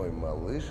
мой малыш.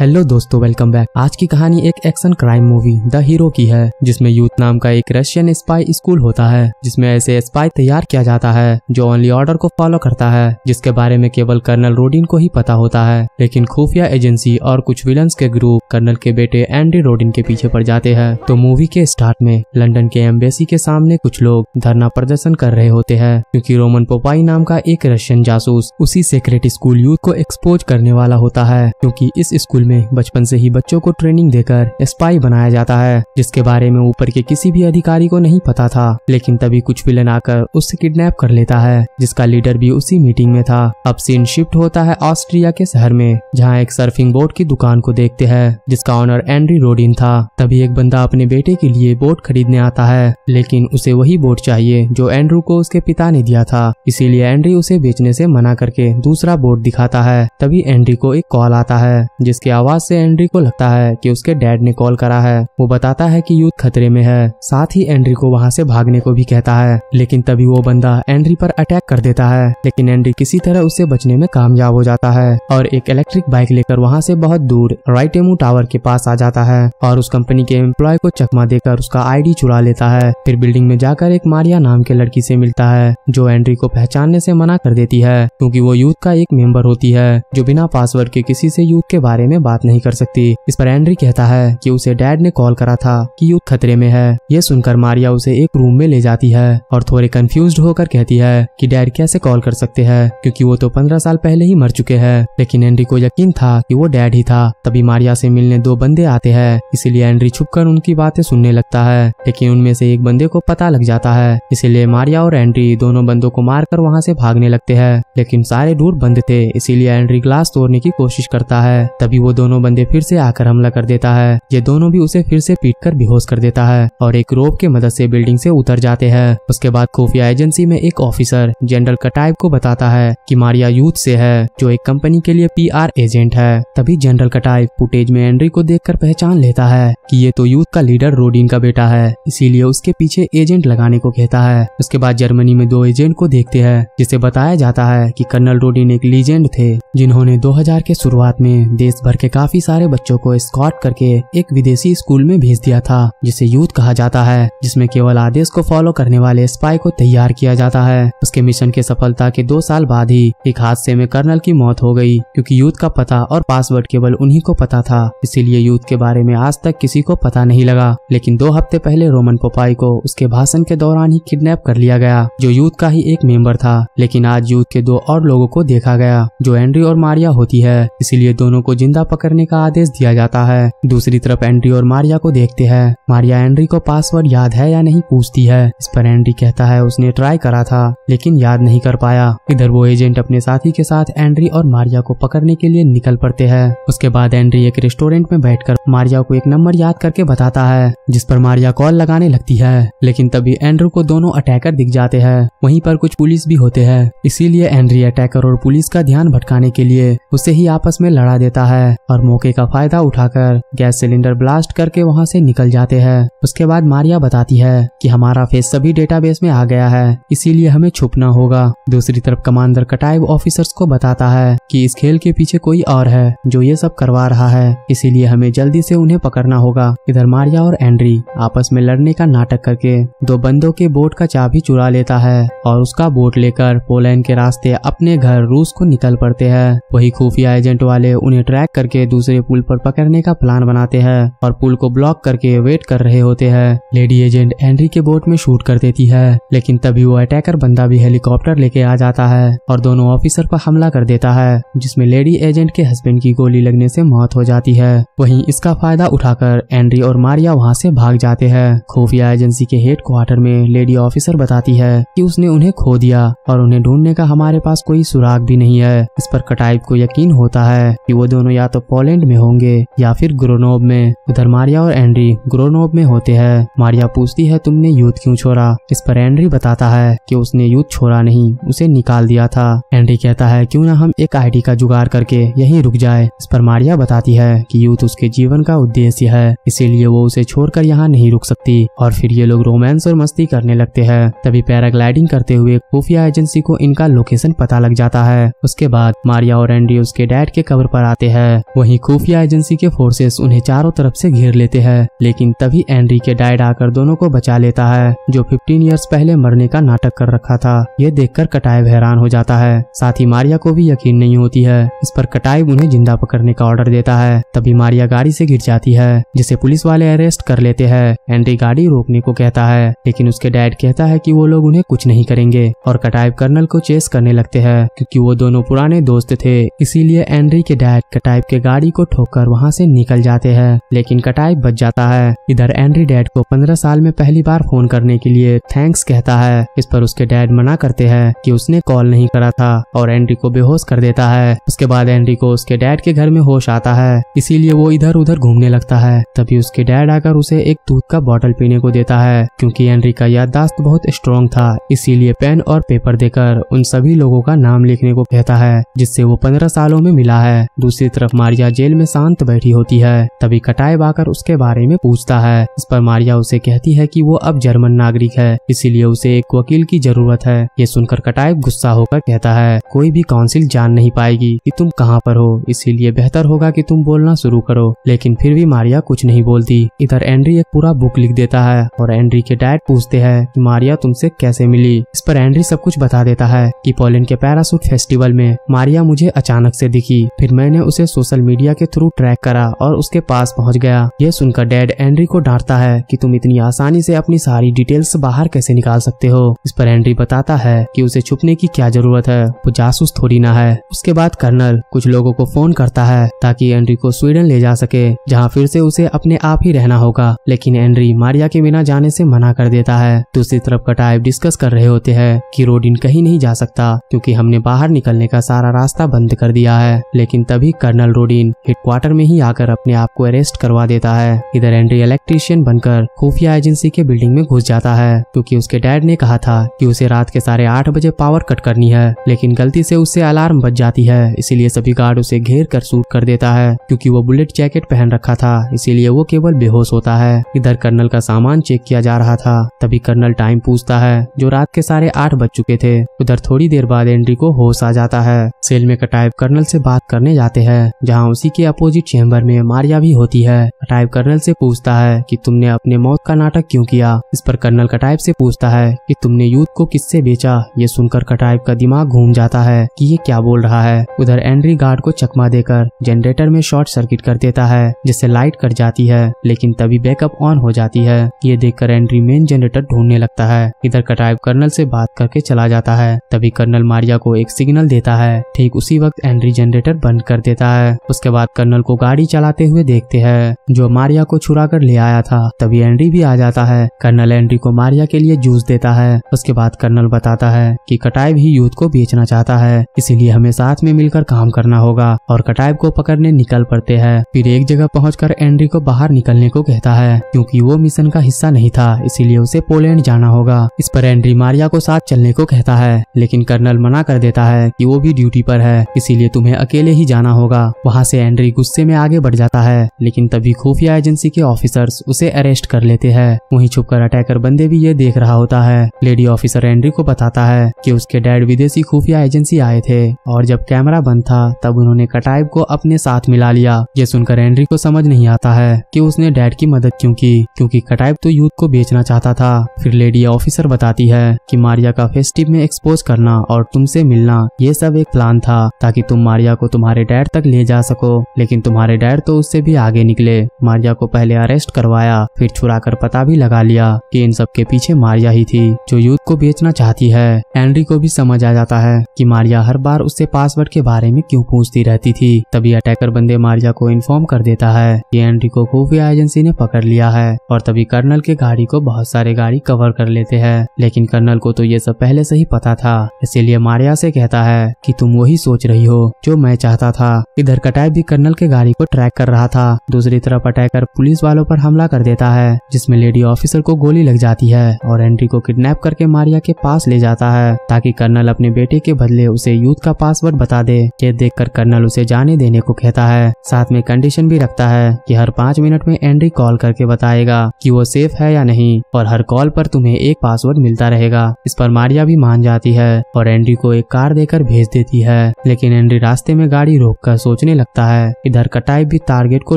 Hello दोस्तों, welcome back. आज की कहानी एक action crime movie the hero की है, जिसमें यूथ नाम का एक रशियन स्पाई स्कूल होता है, जिसमें ऐसे स्पाई तैयार किया जाता है जो ओनली ऑर्डर को फॉलो करता है, जिसके बारे में केवल कर्नल रोडिन को ही पता होता है। लेकिन खुफिया एजेंसी और कुछ विलन्स के ग्रुप कर्नल के बेटे एंड्री रोडिन के पीछे पड़ जाते हैं। तो मूवी के स्टार्ट में लंदन के एम्बेसी के सामने कुछ लोग धरना प्रदर्शन कर रहे होते हैं, क्योंकि रोमन पोपाई नाम का एक रशियन जासूस उसी सीक्रेट स्कूल यूथ को एक्सपोज करने वाला होता है, क्योंकि इस स्कूल में बचपन से ही बच्चों को ट्रेनिंग देकर स्पाई बनाया जाता है, जिसके बारे में ऊपर के किसी भी अधिकारी को नहीं पता था। लेकिन तभी कुछ विलन आकर उससे किडनैप कर लेता है, जिसका लीडर भी उसी मीटिंग में था। अब सीन शिफ्ट होता है ऑस्ट्रिया के शहर में, जहाँ एक सर्फिंग बोर्ड की दुकान को देखते हैं, जिसका ऑनर एंड्री रोडिन था। तभी एक बंदा अपने बेटे के लिए बोर्ड खरीदने आता है, लेकिन उसे वही बोर्ड चाहिए जो एंड्रू को उसके पिता ने दिया था, इसीलिए एंड्री उसे बेचने से मना करके दूसरा बोर्ड दिखाता है। तभी एंड्री को एक कॉल आता है, जिसके आवाज से एंड्री को लगता है कि उसके डैड ने कॉल करा है। वो बताता है कि यूथ खतरे में है, साथ ही एंड्री को वहाँ से भागने को भी कहता है। लेकिन तभी वो बंदा एंड्री पर अटैक कर देता है, लेकिन एंड्री किसी तरह उससे बचने में कामयाब हो जाता है और एक इलेक्ट्रिक बाइक लेकर वहाँ से बहुत दूर राइटेमू टावर के पास आ जाता है और उस कंपनी के एम्प्लॉय को चकमा देकर उसका आईडी चुरा लेता है। फिर बिल्डिंग में जाकर एक मारिया नाम के लड़की से मिलता है, जो एंड्री को पहचानने से मना कर देती है, क्योंकि वो यूथ का एक मेंबर होती है जो बिना पासवर्ड के किसी से यूथ के बारे में बात नहीं कर सकती। इस पर एंड्री कहता है कि उसे डैड ने कॉल करा था कि यूथ खतरे में है। ये सुनकर मारिया उसे एक रूम में ले जाती है और थोड़े कंफ्यूज्ड होकर कहती है कि डैड कैसे कॉल कर सकते हैं, क्योंकि वो तो 15 साल पहले ही मर चुके हैं। लेकिन एंड्री को यकीन था कि वो डैड ही था। तभी मारिया से मिलने दो बंदे आते हैं, इसीलिए एंड्री छुपकर उनकी बातें सुनने लगता है, लेकिन उनमें से एक बंदे को पता लग जाता है, इसीलिए मारिया और एंड्री दोनों बंदों को मारकर वहाँ से भागने लगते हैं। लेकिन सारे डोर बंद थे, इसीलिए एंड्री ग्लास तोड़ने की कोशिश करता है। तभी वो दोनों बंदे फिर से आकर हमला कर देता है। ये दोनों भी उसे फिर से पीटकर बेहोश कर देता है और एक रोप के मदद से बिल्डिंग से उतर जाते हैं। उसके बाद खुफिया एजेंसी में एक ऑफिसर जनरल कटायव को बताता है कि मारिया यूथ से है, जो एक कंपनी के लिए PR एजेंट है। तभी जनरल कटायव फुटेज में एंड्री को देखकर पहचान लेता है कि ये तो यूथ का लीडर रोडिन का बेटा है, इसीलिए उसके पीछे एजेंट लगाने को कहता है। उसके बाद जर्मनी में दो एजेंट को देखते हैं, जिसे बताया जाता है कि कर्नल रोडिन एक लीजेंड थे, जिन्होंने 2000 के शुरुआत में देश भर के काफी सारे बच्चों को एस्कॉर्ट करके एक विदेशी स्कूल में भेज दिया था, जिसे यूथ कहा जाता है, जिसमें केवल आदेश को फॉलो करने वाले स्पाई को तैयार किया जाता है। उसके मिशन के सफलता के 2 साल बाद ही एक हादसे में कर्नल की मौत हो गई, क्योंकि यूथ का पता और पासवर्ड केवल उन्हीं को पता था, इसीलिए यूथ के बारे में आज तक किसी को पता नहीं लगा। लेकिन 2 हफ्ते पहले रोमन पोपाई को उसके भाषण के दौरान ही किडनैप कर लिया गया, जो यूथ का ही एक मेंबर था। लेकिन आज यूथ के 2 और लोगों को देखा गया, जो एंड्री और मारिया होती है, इसीलिए दोनों को जिंदा पकड़ने का आदेश दिया जाता है। दूसरी तरफ एंड्री और मारिया को देखते हैं। मारिया एंड्री को पासवर्ड याद है या नहीं पूछती है। इस पर एंड्री कहता है उसने ट्राई करा था, लेकिन याद नहीं कर पाया। इधर वो एजेंट अपने साथी के साथ एंड्री और मारिया को पकड़ने के लिए निकल पड़ते हैं। उसके बाद एंड्री एक रेस्टोरेंट में बैठकर मारिया को एक नंबर याद करके बताता है, जिस पर मारिया कॉल लगाने लगती है। लेकिन तभी एंड्रू को दोनों अटैकर दिख जाते हैं। वहीं पर कुछ पुलिस भी होते हैं, इसीलिए एंड्री अटैकर और पुलिस का ध्यान भटकाने के लिए उसे ही आपस में लड़ा देता है और मौके का फायदा उठाकर गैस सिलेंडर ब्लास्ट करके वहाँ से निकल जाते हैं। उसके बाद मारिया बताती है कि हमारा फेस सभी डेटाबेस में आ गया है, इसीलिए हमें छुपना होगा। दूसरी तरफ कमांडर कटायव ऑफिसर्स को बताता है कि इस खेल के पीछे कोई और है जो ये सब करवा रहा है, इसीलिए हमें जल्दी से उन्हें पकड़ना होगा। इधर मारिया और एंड्री आपस में लड़ने का नाटक करके 2 बंदों के बोट का चाबी चुरा लेता है और उसका बोट लेकर पोलैंड के रास्ते अपने घर रूस को निकल पड़ते हैं। वही खुफिया एजेंट वाले उन्हें ट्रैक करके दूसरे पुल पर पकड़ने का प्लान बनाते हैं और पुल को ब्लॉक करके वेट कर रहे होते हैं। लेडी एजेंट एंड्री के बोट में शूट कर देती है, लेकिन तभी वो अटैकर बंदा भी हेलीकॉप्टर लेके आ जाता है और दोनों ऑफिसर पर हमला कर देता है, जिसमें लेडी एजेंट के हस्बैंड की गोली लगने से मौत हो जाती है। वहीं इसका फायदा उठाकर एंड्री और मारिया वहाँ से भाग जाते हैं। खुफिया एजेंसी के हेड क्वार्टर में लेडी ऑफिसर बताती है कि उसने उन्हें खो दिया और उन्हें ढूंढने का हमारे पास कोई सुराग भी नहीं है। इस पर कटायव को यकीन यकीन होता है कि वो दोनों या तो पोलैंड में होंगे या फिर ग्रोनोव में। उधर मारिया और एंड्री ग्रोनोव में होते हैं। मारिया पूछती है तुमने यूथ क्यों छोड़ा। इस पर एंड्री बताता है कि उसने यूथ छोड़ा नहीं, उसे निकाल दिया था। एंड्री कहता है क्यों ना हम एक आईडी का जुगाड़ करके यहीं रुक जाए। इस पर मारिया बताती है कि यूथ उसके जीवन का उद्देश्य है, इसीलिए वो उसे छोड़कर यहाँ नहीं रुक सकती। और फिर ये लोग रोमांस और मस्ती करने लगते हैं। तभी पैराग्लाइडिंग करते हुए खुफिया एजेंसी को इनका लोकेशन पता लग जाता है। उसके बाद मारिया और एंड्री उसके डैड के कब्र पर आते हैं। वहीं खुफिया एजेंसी के फोर्सेस उन्हें चारों तरफ से घेर लेते हैं, लेकिन तभी एंड्री के डैड आकर दोनों को बचा लेता है, जो 15 इयर्स पहले मरने का नाटक कर रखा था। यह देखकर कटायव हैरान हो जाता है, साथ ही मारिया को भी यकीन नहीं होती है। इस पर कटायव उन्हें जिंदा पकड़ने का ऑर्डर देता है। तभी मारिया गाड़ी से गिर जाती है, जिसे पुलिस वाले अरेस्ट कर लेते हैं। एंड्री गाड़ी रोकने को कहता है, लेकिन उसके डैड कहता है कि वो लोग उन्हें कुछ नहीं करेंगे और कटायव कर्नल को चेस करने लगते हैं। क्योंकि वो दोनों पुराने दोस्त थे, इसीलिए एंड्री के डैड कटायव के गाड़ी को ठोककर वहाँ से निकल जाते हैं, लेकिन कटायव बच जाता है। इधर एंड्री डैड को 15 साल में पहली बार फोन करने के लिए थैंक्स कहता है। इस पर उसके डैड मना करते हैं कि उसने कॉल नहीं करा था और एंड्री को बेहोश कर देता है। उसके बाद एंड्री को उसके डैड के घर में होश आता है, इसीलिए वो इधर उधर घूमने लगता है। तभी उसके डैड आकर उसे एक दूध का बॉटल पीने को देता है। क्योंकि एंड्री का याददाश्त बहुत स्ट्रॉन्ग था, इसीलिए पेन और पेपर देकर उन सभी लोगों का नाम लिखने को कहता है जिससे वो 15 सालों में मिला है। दूसरी तरफ मारिया जेल में शांत बैठी होती है। तभी कटायव आकर उसके बारे में पूछता है। इस पर मारिया उसे कहती है कि वो अब जर्मन नागरिक है, इसीलिए उसे एक वकील की जरूरत है। ये सुनकर कटायव गुस्सा होकर कहता है कोई भी काउंसिल जान नहीं पाएगी कि तुम कहाँ पर हो, इसीलिए बेहतर होगा कि तुम बोलना शुरू करो। लेकिन फिर भी मारिया कुछ नहीं बोलती। इधर एंड्री एक पूरा बुक लिख देता है और एंड्री के डैड पूछते हैं कि मारिया तुमसे कैसे मिली। इस पर एंड्री सब कुछ बता देता है कि पोलैंड के पैराशूट फेस्टिवल में मारिया मुझे अचानक से दिखी, फिर मैंने उसे सोशल मीडिया के थ्रू ट्रैक करा और उसके पास पहुंच गया। यह सुनकर डैड एंड्री को डांटता है कि तुम इतनी आसानी से अपनी सारी डिटेल्स बाहर कैसे निकाल सकते हो। इस पर एंड्री बताता है कि उसे छुपने की क्या जरूरत है, वो जासूस थोड़ी ना है। उसके बाद कर्नल कुछ लोगों को फोन करता है ताकि एंड्री को स्वीडन ले जा सके, जहाँ फिर से उसे अपने आप ही रहना होगा। लेकिन एंड्री मारिया के बिना जाने से मना कर देता है। दूसरी तरफ कटायव डिस्कस कर रहे होते हैं कि रोडिन कहीं नहीं जा सकता क्योंकि हमने बाहर निकलने का सारा रास्ता बंद कर दिया है। लेकिन तभी कर्नल रोडिन हेडक्वार्टर में ही आकर अपने आप को अरेस्ट करवा देता है। इधर एंड्री इलेक्ट्रीशियन बनकर खुफिया एजेंसी के बिल्डिंग में घुस जाता है, क्योंकि उसके डैड ने कहा था कि उसे रात के 8:30 बजे पावर कट करनी है। लेकिन गलती से उससे अलार्म बज जाती है, इसीलिए सभी गार्ड उसे घेर कर शूट कर देता है। क्योंकि वो बुलेट जैकेट पहन रखा था, इसीलिए वो केवल बेहोश होता है। इधर कर्नल का सामान चेक किया जा रहा था, तभी कर्नल टाइम पूछता है जो रात के 8:30 बज चुके थे। उधर थोड़ी देर बाद एंड्री को होश आ जाता है। सेल में कटायव कर्नल से बात करने जाते हैं, जहां उसी के अपोजिट चेंबर में मारिया भी होती है। कटायव कर्नल से पूछता है कि तुमने अपने मौत का नाटक क्यों किया। इस पर कर्नल कटायव से पूछता है कि तुमने यूथ को किससे बेचा। ये सुनकर कटायव का दिमाग घूम जाता है कि ये क्या बोल रहा है। उधर एंड्री गार्ड को चकमा देकर जनरेटर में शॉर्ट सर्किट कर देता है, जिससे लाइट कट जाती है, लेकिन तभी बैकअप ऑन हो जाती है। ये देखकर एंड्री मेन जनरेटर ढूंढने लगता है। इधर कटायव कर्नल से बात करके चला जाता है। तभी कर्नल मारिया को एक सिग्नल देता है, ठीक उसी वक्त एंड्री जनरेटर बंद कर देता है। उसके बाद कर्नल को गाड़ी चलाते हुए देखते हैं जो मारिया को छुरा कर ले आया था। तभी एंड्री भी आ जाता है। कर्नल एंड्री को मारिया के लिए जूस देता है। उसके बाद कर्नल बताता है कि कटायव ही यूथ को बेचना चाहता है, इसीलिए हमें साथ में मिलकर काम करना होगा। और कटायव को पकड़ने निकल पड़ते हैं। फिर एक जगह पहुंचकर एंड्री को बाहर निकलने को कहता है, क्योंकि वो मिशन का हिस्सा नहीं था, इसीलिए उसे पोलैंड जाना होगा। इस पर एंड्री मारिया को साथ चलने को कहता है, लेकिन कर्नल मना कर देता है कि वो भी ड्यूटी पर है, इसीलिए तुम्हें अकेले ही जाना होगा। वहाँ से एंड्री गुस्से में आगे बढ़ जाता है, लेकिन तभी खुफिया एजेंसी के ऑफिसर्स उसे अरेस्ट कर लेते हैं। वहीं छुपकर अटैकर बंदे भी ये देख रहा होता है। लेडी ऑफिसर एंड्री को बताता है कि उसके डैड विदेशी खुफिया एजेंसी आए थे और जब कैमरा बंद था तब उन्होंने कटायव को अपने साथ मिला लिया। ये सुनकर एंड्री को समझ नहीं आता है कि उसने डैड की मदद क्यों की, क्योंकि कटायव तो यूथ को बेचना चाहता था। फिर लेडी ऑफिसर बताती है कि मारिया का फेस्टिव में एक्सपोज करना और तुमसे मिलना ये सब एक प्लान था, ताकि तुम मारिया को तुम्हारे डैड तक ले जा सको। लेकिन तुम्हारे डैड तो उससे भी आगे निकले, मारिया को पहले अरेस्ट करवाया, फिर छुरा कर पता भी लगा लिया कि इन सब के पीछे मारिया ही थी जो यूथ को बेचना चाहती है। एंड्री को भी समझ आ जाता है कि मारिया हर बार उससे पासवर्ड के बारे में क्यों पूछती रहती थी। तभी अटैकर बंदे मारिया को इन्फॉर्म कर देता है कि एंड्री को खुफिया एजेंसी ने पकड़ लिया है। और तभी कर्नल के गाड़ी को बहुत सारे गाड़ी कवर कर लेते हैं, लेकिन कर्नल को तो ये सब पहले से ही पता था, इसलिए मारिया से कहता है कि तुम वही सोच रही हो जो मैं चाहता था। इधर कटायव भी कर्नल के गाड़ी को ट्रैक कर रहा था। दूसरी तरफ अटैकर पुलिस वालों पर हमला कर देता है, जिसमें लेडी ऑफिसर को गोली लग जाती है और एंड्री को किडनैप करके मारिया के पास ले जाता है ताकि कर्नल अपने बेटे के बदले उसे यूथ का पासवर्ड बता दे। ये देखकर कर्नल उसे जाने देने को कहता है, साथ में कंडीशन भी रखता है कि हर 5 मिनट में एंड्री कॉल करके बताएगा कि वो सेफ है या नहीं और हर कॉल पर तुम्हें एक पासवर्ड मिलता रहेगा। इस पर मारिया भी मान जाती है और एंड्री को एक कार देकर भेज देती है, लेकिन एंड्री रास्ते में गाड़ी रोककर सोचने लगता है। इधर कटायव भी टारगेट को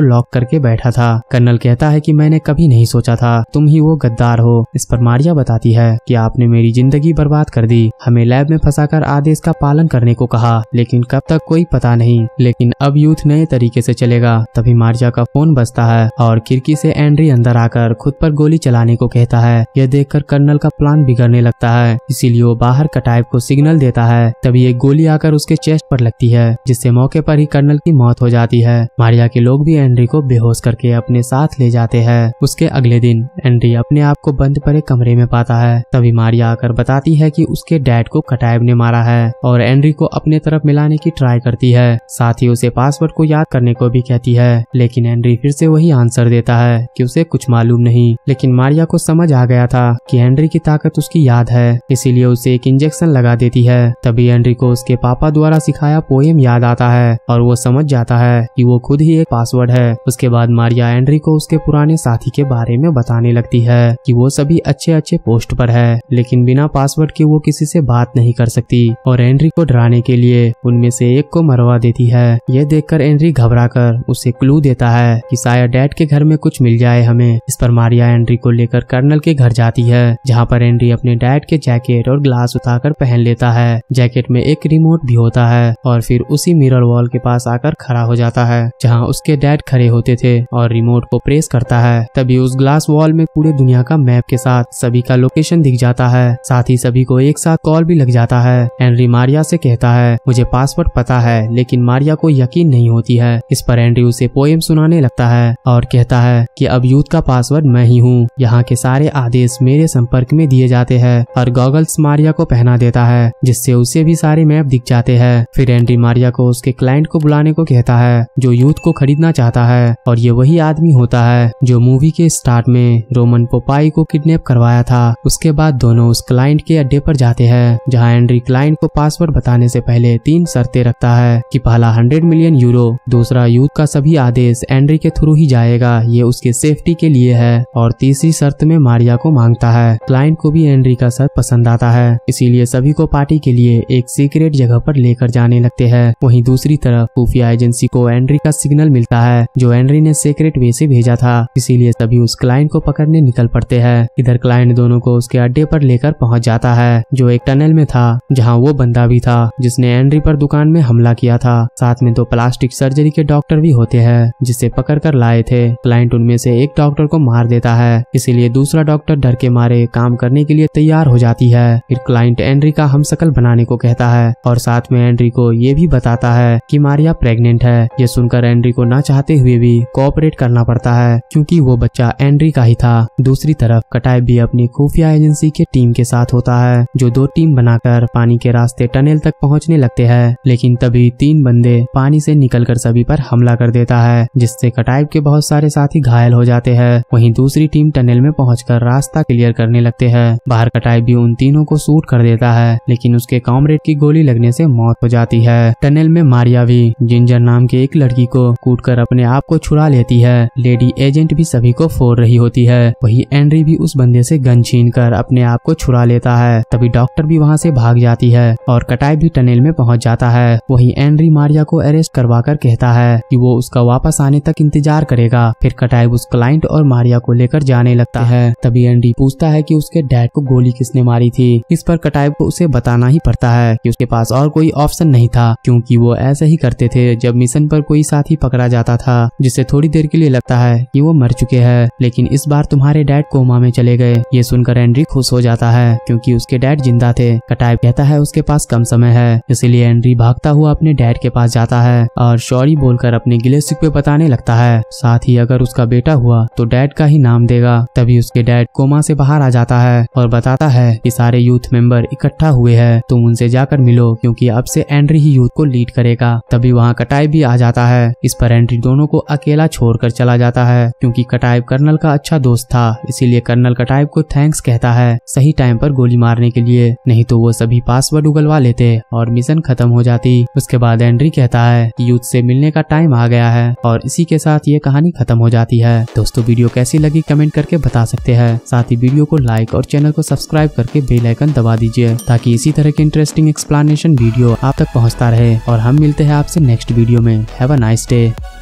लॉक करके बैठा था। कर्नल कहता है कि मैंने कभी नहीं सोचा था तुम ही वो गद्दार हो। इस पर मारिया बताती है कि आपने मेरी जिंदगी बर्बाद कर दी, हमें लैब में फंसाकर आदेश का पालन करने को कहा लेकिन कब तक कोई पता नहीं, लेकिन अब यूथ नए तरीके से चलेगा। तभी मारिया का फोन बजता है और खिड़की से एंड्री अंदर आकर खुद पर गोली चलाने को कहता है। यह देखकर कर्नल का प्लान बिगड़ने लगता है, इसीलिए वो बाहर कटायव को सिग्नल देता है। तभी एक गोली आकर उसके चेस्ट पर लगती है, जिससे मौके पर ही कर्नल की मौत हो जाती है। मारिया के लोग भी एंड्री को बेहोश करके अपने साथ ले जाते हैं। उसके अगले दिन एंड्री अपने आप को बंद पड़े कमरे में पाता है। तभी मारिया आकर बताती है कि उसके डैड को कटायव ने मारा है और एंड्री को अपने तरफ मिलाने की ट्राई करती है, साथ ही उसे पासवर्ड को याद करने को भी कहती है। लेकिन एंड्री फिर से वही आंसर देता है कि उसे कुछ मालूम नहीं। लेकिन मारिया को समझ आ गया था कि एंड्री की ताकत उसकी याद है, इसीलिए उसे एक इंजेक्शन लगा देती है। तभी एंड्री को उसके पापा द्वारा सिखाया पोएम याद आता है और वो समझ जाता है कि वो खुद ही एक पासवर्ड है। उसके बाद मारिया एंड्री को उसके पुराने साथी के बारे में बताने लगती है कि वो सभी अच्छे अच्छे पोस्ट पर है, लेकिन बिना पासवर्ड के वो किसी से बात नहीं कर सकती और एंड्री को डराने के लिए उनमें से एक को मरवा देती है। यह देखकर एंड्री घबराकर उसे क्लू देता है कि शायद डैड के घर में कुछ मिल जाए हमें। इस पर मारिया एंड्री को लेकर कर्नल के घर जाती है, जहाँ पर एंड्री अपने डैड के जैकेट और ग्लास उतारकर पहन लेता है। जैकेट में एक रिमोट भी होता है और फिर उसी मिरर वॉल के पास आकर खड़ा हो जाता है जहाँ उसके डैड खड़े होते थे और रिमोट को प्रेस करता है। तभी उस ग्लास वॉल में पूरे दुनिया का मैप के साथ सभी का लोकेशन दिख जाता है, साथ ही सभी को एक साथ कॉल भी लग जाता है। एंड्री मारिया से कहता है मुझे पासवर्ड पता है, लेकिन मारिया को यकीन नहीं होती है। इस पर एंड्री उसे पोएम सुनाने लगता है और कहता है कि अब यूथ का पासवर्ड मैं ही हूँ, यहाँ के सारे आदेश मेरे संपर्क में दिए जाते हैं। और गॉगल्स मारिया को पहना देता है, जिससे उसे भी सारे मैप दिख जाते हैं। फिर एंड्री मारिया को उसके क्लाइंट को बुलाने को कहता है जो यूथ को खरीदना चाहता है, और ये वही आदमी होता है जो मूवी के स्टार्ट में रोमन पोपाई को किडनैप करवाया था। उसके बाद दोनों उस क्लाइंट के अड्डे पर जाते हैं, जहाँ एंड्री क्लाइंट को पासवर्ड बताने से पहले 3 शर्तें रखता है कि पहला 100 मिलियन यूरो, दूसरा यूथ का सभी आदेश एंड्री के थ्रू ही जाएगा, ये उसके सेफ्टी के लिए है, और तीसरी शर्त में मारिया को मांगता है। क्लाइंट को भी एंड्री का शर्त पसंद आता है, इसीलिए सभी को पार्टी के लिए एक सीक्रेट जगह पर लेकर जाने लगते हैं। वहीं दूसरी तरफ खुफिया एजेंसी को एंड्री का सिग्नल मिलता है जो एंड्री ने सीक्रेट वे से भेजा था, इसीलिए सभी उस क्लाइंट को पकड़ने निकल पड़ते हैं। इधर क्लाइंट दोनों को उसके अड्डे पर लेकर पहुँच जाता है जो एक टनल में था, जहाँ वो बंदा भी था जिसने एंड्री पर दुकान में हमला किया था। साथ में 2 प्लास्टिक सर्जरी के डॉक्टर भी होते हैं जिसे पकड़ कर लाए थे। क्लाइंट उनमें से एक डॉक्टर को मार देता है, इसीलिए दूसरा डॉक्टर डर के मारे काम करने के लिए तैयार हो जाती है। फिर क्लाइंट एंड्री का हमशक्ल बनाने को कहता है और साथ में एंड्री को ये भी बताता है कि मारिया प्रेग्नेंट है। यह सुनकर एंड्री को ना चाहते हुए भी कोऑपरेट करना पड़ता है क्योंकि वो बच्चा एंड्री का ही था। दूसरी तरफ कटायव भी अपनी खुफिया एजेंसी के टीम के साथ होता है जो 2 टीम बनाकर पानी के रास्ते टनल तक पहुँचने लगते हैं, लेकिन तभी 3 बंदे पानी से निकलकर सभी पर हमला कर देता है, जिससे कटायव के बहुत सारे साथी घायल हो जाते हैं। वहीं दूसरी टीम टनल में पहुंचकर रास्ता क्लियर करने लगते हैं। बाहर कटायव भी उन तीनों को शूट कर देता है, लेकिन उसके कॉमरेड की गोली लगने से मौत हो जाती है। टनल में मारिया भी जिंजर नाम की एक लड़की को कूटकर अपने आप को छुड़ा लेती है। लेडी एजेंट भी सभी को फोड़ रही होती है। वहीं एंड्री भी उस बंदे से गन छीनकर अपने आप को छुड़ा लेता है। तभी डॉक्टर भी वहाँ से भाग जाती है और कटायव भी टनल में पहुँच जाता है। वहीं एंड्री मारिया को अरेस्ट करवाकर कहता है कि वो उसका वापस आने तक इंतजार करेगा। फिर कटायव उस क्लाइंट और मारिया को लेकर जाने लगता है। तभी एंड्री पूछता है कि उसके डैड को गोली किसने मारी थी। इस पर कटायव को उसे बताना ही पड़ता है कि उसके पास और कोई ऑप्शन नहीं था, क्योंकि वो ऐसा ही करते थे जब मिशन पर कोई साथी पकड़ा जाता था, जिससे थोड़ी देर के लिए लगता है कि वो मर चुके हैं, लेकिन इस बार तुम्हारे डैड कोमा में चले गए। ये सुनकर एंड्री खुश हो जाता है क्योंकि उसके डैड जिंदा थे। कटायव कहता है उसके पास कम समय है, इसलिए एंड्री भागता हुआ अपने डैड के पास जाता है और सॉरी बोलकर अपने गिले शिकवे बताने लगता है, साथ ही अगर उसका बेटा हुआ तो डैड का ही नाम देगा। तभी उसके डैड कोमा से बाहर आ जाता है और बताता है कि सारे यूथ मेंबर इकट्ठा हुए हैं, तुम उनसे जाकर मिलो क्योंकि अब से एंड्री ही यूथ को लीड करेगा। तभी वहाँ कटायव भी आ जाता है। इस पर एंड्री दोनों को अकेला छोड़कर चला जाता है क्योंकि कटायव कर्नल का अच्छा दोस्त था, इसीलिए कर्नल कटायव को थैंक्स कहता है सही टाइम पर गोली मारने के लिए, नहीं तो वो सभी पासवर्ड उगलवा लेते और मिशन खत्म हो जाती। उसके बाद एंड्री कहता है कि यूथ से मिलने का टाइम आ गया है और इसी के साथ ये कहानी खत्म हो जाती है। दोस्तों वीडियो कैसी लगी कमेंट करके बता सकते हैं, साथ ही वीडियो को लाइक और चैनल को सब्सक्राइब करके बेल आइकन दबा दीजिए ताकि इसी तरह के इंटरेस्टिंग एक्सप्लेनेशन वीडियो आप तक पहुंचता रहे। और हम मिलते हैं आपसे नेक्स्ट वीडियो में। Have a nice day.